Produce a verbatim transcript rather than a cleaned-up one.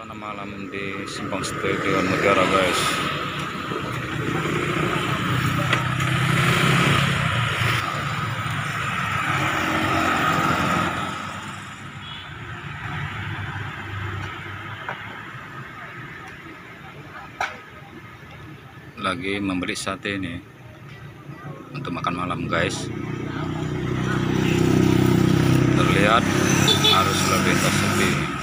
Suasana malam di Simpang Stadion Mutiara, guys. Lagi membeli sate ini untuk makan malam, guys. Terlihat harus lebih tersepi.